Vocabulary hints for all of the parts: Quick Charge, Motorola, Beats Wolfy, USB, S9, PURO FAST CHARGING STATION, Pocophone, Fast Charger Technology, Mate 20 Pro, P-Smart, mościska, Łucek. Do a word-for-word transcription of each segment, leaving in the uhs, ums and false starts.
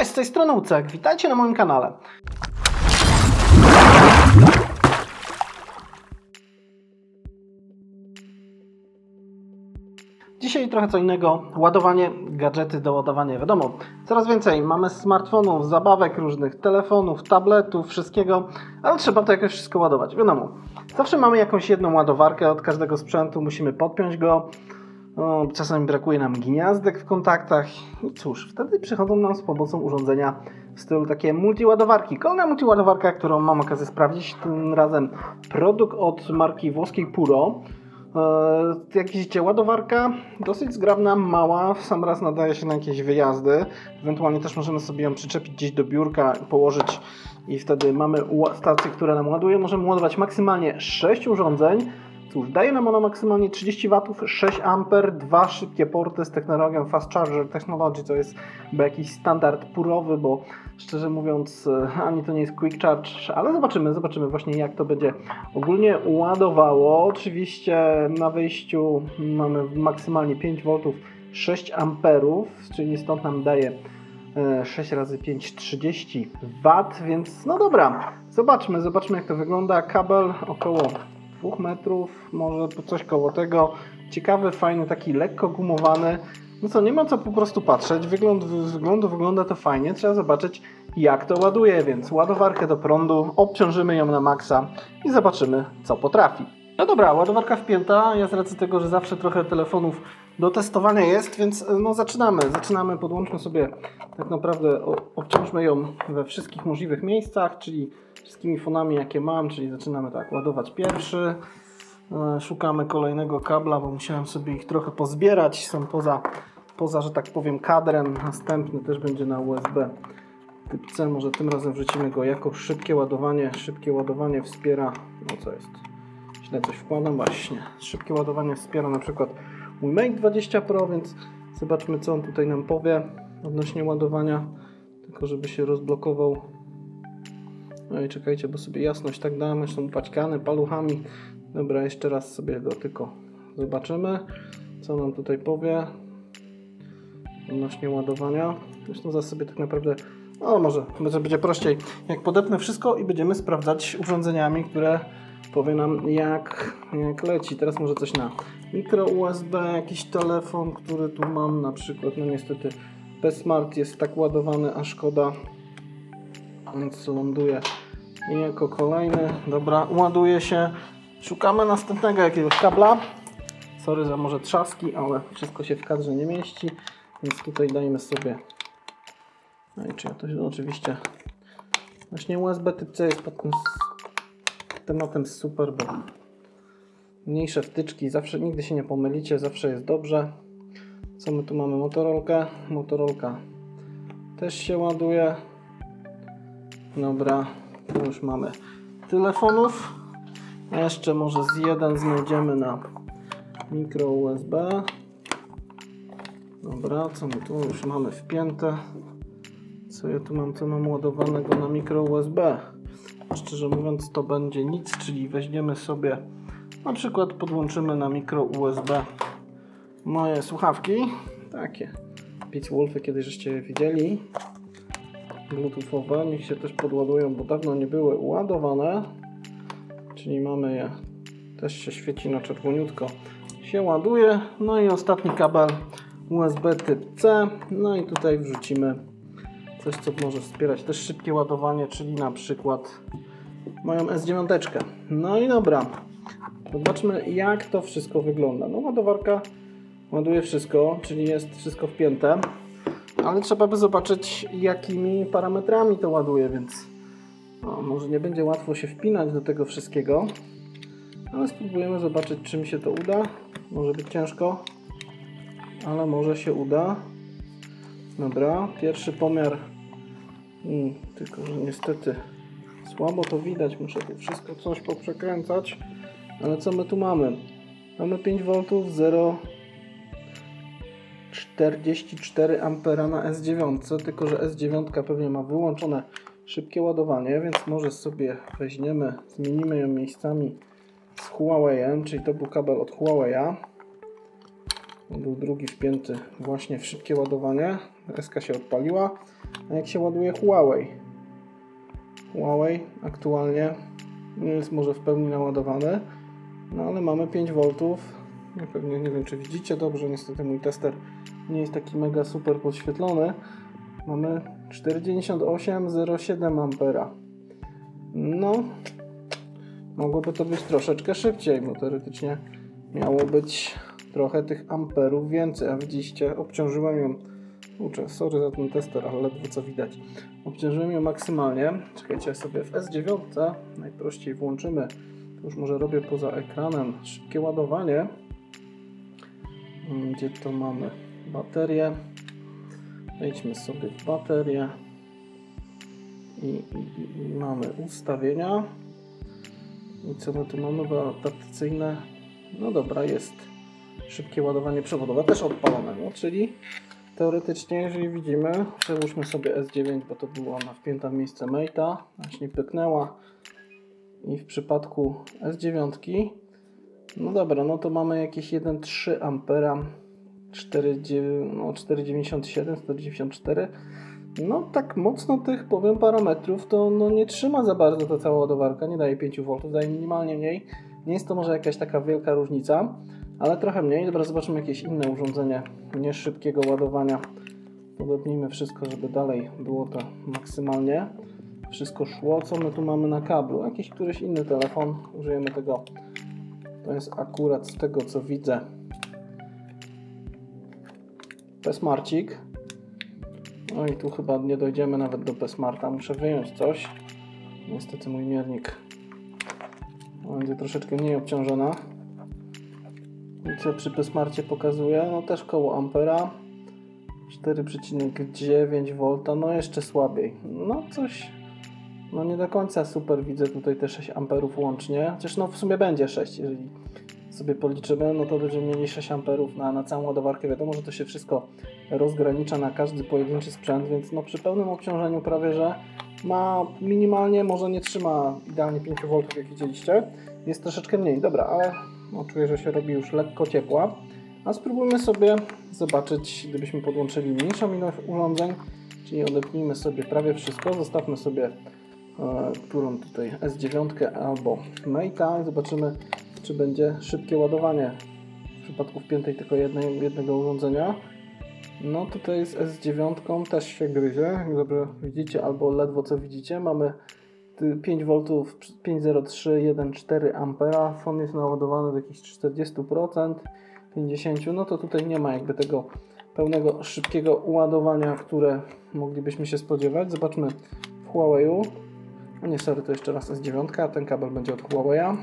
Cześć, z tej strony Łucek. Witajcie na moim kanale. Dzisiaj trochę co innego, ładowanie, gadżety do ładowania, wiadomo. Coraz więcej mamy smartfonów, zabawek różnych, telefonów, tabletów, wszystkiego, ale trzeba to jakoś wszystko ładować, wiadomo. Zawsze mamy jakąś jedną ładowarkę od każdego sprzętu, musimy podpiąć go. No, czasami brakuje nam gniazdek w kontaktach i cóż, wtedy przychodzą nam z pomocą urządzenia w stylu takie multiładowarki. Kolejna multiładowarka, którą mam okazję sprawdzić, tym razem produkt od marki włoskiej Puro. Jak widzicie, ładowarka dosyć zgrabna, mała, w sam raz nadaje się na jakieś wyjazdy. Ewentualnie też możemy sobie ją przyczepić gdzieś do biurka, położyć i wtedy mamy stację, która nam ładuje. Możemy ładować maksymalnie sześć urządzeń. Cóż, daje nam ona maksymalnie trzydzieści watów, sześć amperów, dwa szybkie porty z technologią Fast Charger Technology, to jest chyba jakiś standard purowy, bo szczerze mówiąc ani to nie jest Quick Charge, ale zobaczymy, zobaczymy właśnie jak to będzie ogólnie ładowało. Oczywiście na wyjściu mamy maksymalnie pięć woltów, sześć amperów, czyli stąd nam daje sześć razy pięć, trzydzieści watów, więc no dobra, zobaczmy, zobaczmy jak to wygląda. Kabel około dwóch metrów, może coś koło tego. Ciekawy, fajny, taki lekko gumowany. No co, nie ma co po prostu patrzeć. Wygląd, z wyglądu wygląda to fajnie. Trzeba zobaczyć jak to ładuje, więc ładowarkę do prądu, obciążymy ją na maksa i zobaczymy co potrafi. No dobra, ładowarka wpięta. Ja z racji tego, że zawsze trochę telefonów do testowania jest, więc no zaczynamy. Zaczynamy, podłączmy sobie tak naprawdę, obciążmy ją we wszystkich możliwych miejscach, czyli wszystkimi fonami jakie mam, czyli zaczynamy tak, ładować pierwszy. Szukamy kolejnego kabla, bo musiałem sobie ich trochę pozbierać, są poza, poza że tak powiem kadrem. Następny też będzie na U S B typ C, może tym razem wrzucimy go jako szybkie ładowanie. Szybkie ładowanie wspiera, no co jest, źle coś wkładam, właśnie. Szybkie ładowanie wspiera na przykład mój Mate dwadzieścia Pro, więc zobaczmy co on tutaj nam powie odnośnie ładowania, tylko żeby się rozblokował. No i czekajcie, bo sobie jasność tak damy, są paćkane paluchami. Dobra, jeszcze raz sobie go tylko zobaczymy, co nam tutaj powie odnośnie ładowania. Zresztą za sobie tak naprawdę, no może będzie prościej, jak podepnę wszystko i będziemy sprawdzać urządzeniami, które powie nam jak, jak leci. Teraz może coś na mikro U S B, jakiś telefon, który tu mam na przykład. No niestety P-Smart jest tak ładowany, a szkoda, więc ląduje i jako kolejny. Dobra, ładuje się. Szukamy następnego jakiegoś kabla. Sorry za może trzaski, ale wszystko się w kadrze nie mieści, więc tutaj dajmy sobie, no i czy ja to się oczywiście, właśnie U S B typ C jest pod tym tematem super, bo mniejsze wtyczki, zawsze, nigdy się nie pomylicie, zawsze jest dobrze. Co my tu mamy? Motorolkę, motorolka też się ładuje. Dobra, tu już mamy telefonów. Jeszcze może z jeden znajdziemy na mikro U S B. Dobra, co my tu już mamy wpięte? Co ja tu mam, co mam ładowanego na mikro U S B? Szczerze mówiąc to będzie nic, czyli weźmiemy sobie, na przykład podłączymy na mikro U S B moje słuchawki. Takie Beats Wolfy, kiedyś żeście je widzieli. Bluetoothowe, niech się też podładują, bo dawno nie były ładowane, czyli mamy je, też się świeci na czerwoniutko, się ładuje. No i ostatni kabel U S B typ C, no i tutaj wrzucimy coś co może wspierać też szybkie ładowanie, czyli na przykład moją S dziewięć. No i dobra, zobaczmy jak to wszystko wygląda. No ładowarka ładuje wszystko, czyli jest wszystko wpięte, ale trzeba by zobaczyć jakimi parametrami to ładuje, więc no, może nie będzie łatwo się wpinać do tego wszystkiego, ale spróbujemy zobaczyć czy mi się to uda. Może być ciężko, ale może się uda. Dobra, pierwszy pomiar, hmm, tylko że niestety słabo to widać, muszę tu wszystko coś poprzekręcać, ale co my tu mamy? Mamy pięć woltów, zero przecinek czterdzieści cztery czterdzieści cztery ampera na S dziewięć, tylko że S dziewięć pewnie ma wyłączone szybkie ładowanie, więc może sobie weźmiemy, zmienimy ją miejscami z Huawei'em, czyli to był kabel od Huawei'a. Był drugi wpięty właśnie w szybkie ładowanie. S ka się odpaliła. A jak się ładuje Huawei? Huawei aktualnie nie jest może w pełni naładowany, no ale mamy pięć wolt. Ja pewnie nie wiem, czy widzicie dobrze, niestety mój tester nie jest taki mega super podświetlony. Mamy cztery dziewięćdziesiąt osiem zero siedem ampera. No, mogłoby to być troszeczkę szybciej, bo teoretycznie miało być trochę tych amperów więcej, a widzieliście, obciążyłem ją, uczę, sorry za ten tester, ale ledwo co widać, obciążyłem ją maksymalnie. Czekajcie, sobie w S dziewięć najprościej włączymy, to już może robię poza ekranem, szybkie ładowanie, gdzie to mamy baterię, wejdźmy sobie w baterię i, i, i mamy ustawienia i co my tu mamy, bo adaptacyjne, no dobra, jest szybkie ładowanie przewodowe, też odpalone, no, czyli teoretycznie, jeżeli widzimy, przełóżmy sobie S dziewięć, bo to była ona wpięta w miejsce Mate'a, właśnie pyknęła i w przypadku S dziewięć, no dobra, no to mamy jakieś jeden przecinek trzy ampera, no cztery dziewięćdziesiąt siedem, sto dziewięćdziesiąt cztery, no tak mocno tych, powiem, parametrów to no, nie trzyma za bardzo ta cała ładowarka, nie daje pięć wolt, daje minimalnie mniej, nie jest to może jakaś taka wielka różnica, ale trochę mniej. Dobra, zobaczymy jakieś inne urządzenie nieszybkiego ładowania. Podepnijmy wszystko, żeby dalej było to maksymalnie. Wszystko szło, co my tu mamy na kablu. Jakiś któryś inny telefon, użyjemy tego. To jest akurat z tego, co widzę, P-Smarcik. No i tu chyba nie dojdziemy nawet do P-Smarta. Muszę wyjąć coś. Niestety mój miernik będzie troszeczkę mniej obciążona. Co przy P-Smarcie pokazuje, no też koło ampera, cztery przecinek dziewięć wolta, no jeszcze słabiej, no coś, no nie do końca super, widzę tutaj te sześć amperów łącznie, chociaż no w sumie będzie sześć, jeżeli sobie policzymy, no to będziemy mieli sześć amperów na, na całą ładowarkę, wiadomo, że to się wszystko rozgranicza na każdy pojedynczy sprzęt, więc no przy pełnym obciążeniu prawie, że ma minimalnie, może nie trzyma idealnie pięć wolt, jak widzieliście, jest troszeczkę mniej, dobra, ale no, czuję, że się robi już lekko ciepła. A spróbujmy sobie zobaczyć, gdybyśmy podłączyli mniejszą ilość urządzeń, czyli odepnijmy sobie prawie wszystko, zostawmy sobie e, którą tutaj S dziewięć albo Mate'a i zobaczymy, czy będzie szybkie ładowanie w przypadku wpiętej tylko jednej, jednego urządzenia. No tutaj z S dziewięć też się gryzie, jak dobrze widzicie albo ledwo co widzicie, mamy pięć wolt, pięć zero trzy, jeden przecinek cztery ampera, fon jest naładowany do jakichś czterdziestu procent, pięćdziesięciu procent, no to tutaj nie ma jakby tego pełnego szybkiego ładowania, które moglibyśmy się spodziewać. Zobaczmy w Huawei'u, a nie, sorry, to jeszcze raz S dziewięć, a ten kabel będzie od Huawei'a,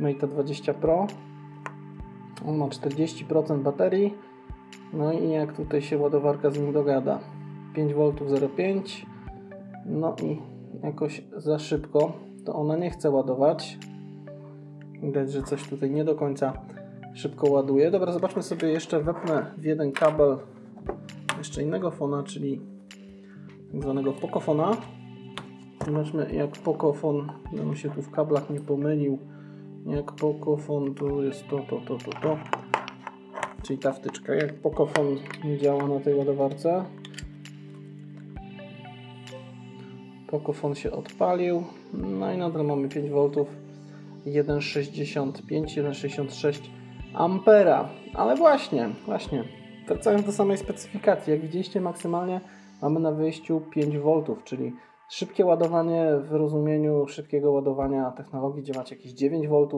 Mate dwadzieścia Pro, on ma czterdzieści procent baterii, no i jak tutaj się ładowarka z nim dogada, pięć wolt zero przecinek pięć, no i jakoś za szybko to ona nie chce ładować, widać, że coś tutaj nie do końca szybko ładuje. Dobra, zobaczmy sobie, jeszcze wepnę w jeden kabel jeszcze innego fona, czyli tak zwanego Pocofona. Zobaczmy, jak Pocophone, no się tu w kablach nie pomylił, jak Pocophone, tu jest to, to, to, to, to, czyli ta wtyczka, jak Pocophone nie działa na tej ładowarce. Pocophone się odpalił, no i nadal mamy pięć wolt, jeden przecinek sześćdziesiąt pięć, jeden przecinek sześćdziesiąt sześć ampera, ale właśnie, właśnie, wracając do samej specyfikacji, jak widzieliście, maksymalnie mamy na wyjściu pięć wolt, czyli szybkie ładowanie w rozumieniu szybkiego ładowania technologii, gdzie macie jakieś dziewięć wolt,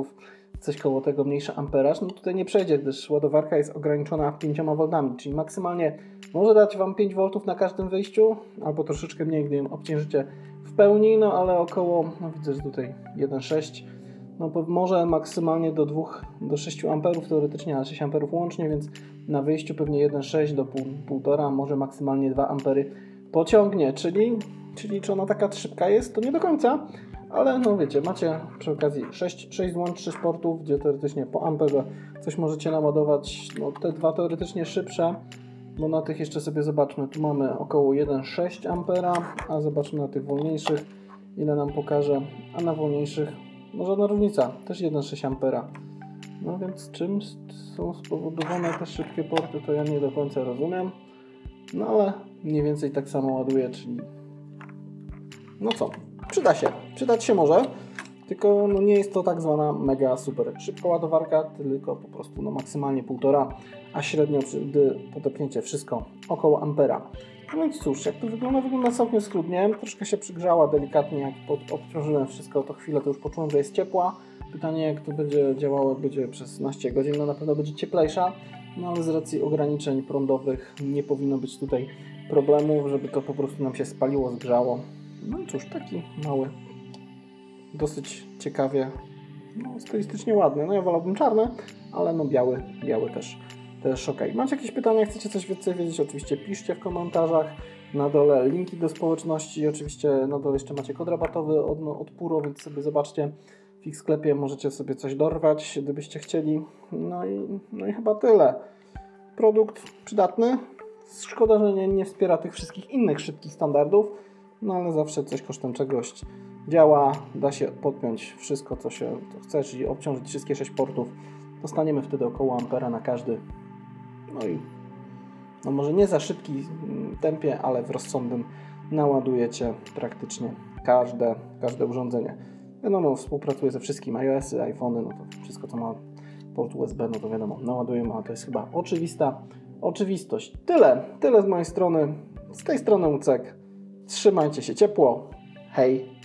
coś koło tego, mniejszy amperaż, no tutaj nie przejdzie, gdyż ładowarka jest ograniczona pięcioma woltami, czyli maksymalnie może dać Wam pięć wolt na każdym wyjściu, albo troszeczkę mniej, gdy ją obciążycie w pełni, no ale około, no widzę, że tutaj jeden przecinek sześć, no może maksymalnie do dwóch do sześciu amperów teoretycznie, ale sześć amperów łącznie, więc na wyjściu pewnie jeden przecinek sześć do półtora, może maksymalnie dwa ampery pociągnie, czyli, czyli czy ona taka szybka jest, to nie do końca, ale no wiecie, macie przy okazji sześć złącz, trzy portów, gdzie teoretycznie po amperze coś możecie naładować, no te dwa teoretycznie szybsze, bo na tych jeszcze sobie zobaczmy, tu mamy około jeden przecinek sześć ampera, a zobaczmy na tych wolniejszych, ile nam pokaże, a na wolniejszych no żadna różnica, też jeden przecinek sześć ampera. No więc czym są spowodowane te szybkie porty, to ja nie do końca rozumiem, no ale mniej więcej tak samo ładuje, czyli no co, przyda się, przydać się może, tylko no nie jest to tak zwana mega super szybka ładowarka, tylko po prostu no maksymalnie półtora, a średnio, gdy potopniecie wszystko, około ampera. No więc cóż, jak to wygląda? Wygląda całkiem schludnie, troszkę się przygrzała delikatnie, jak odprężyłem wszystko, to chwilę to już poczułem, że jest ciepła. Pytanie, jak to będzie działało, jak będzie przez szesnaście godzin, no na pewno będzie cieplejsza, no ale z racji ograniczeń prądowych nie powinno być tutaj problemów, żeby to po prostu nam się spaliło, zgrzało. No i cóż, taki mały, dosyć ciekawie, no stylistycznie ładny. No ja wolałbym czarny, ale no biały, biały też, też ok. Macie jakieś pytania, chcecie coś więcej wiedzieć, oczywiście piszcie w komentarzach. Na dole linki do społeczności, oczywiście na dole jeszcze macie kod rabatowy od, od Puro, więc sobie zobaczcie. W ich sklepie możecie sobie coś dorwać, gdybyście chcieli. No i, no i chyba tyle. Produkt przydatny. Szkoda, że nie, nie wspiera tych wszystkich innych szybkich standardów, no ale zawsze coś kosztem czegoś działa. Da się podpiąć wszystko, co się chce, czyli obciążyć wszystkie sześć portów. Dostaniemy wtedy około ampera na każdy. No i no może nie za szybki tempie, ale w rozsądnym naładujecie praktycznie każde, każde urządzenie. Wiadomo, współpracuje ze wszystkim, iOS-y, iPhony, no to wszystko, co ma port U S B, no to wiadomo, naładujemy, a to jest chyba oczywista oczywistość. Tyle, tyle z mojej strony, z tej strony Łucek. Trzymajcie się ciepło, hej!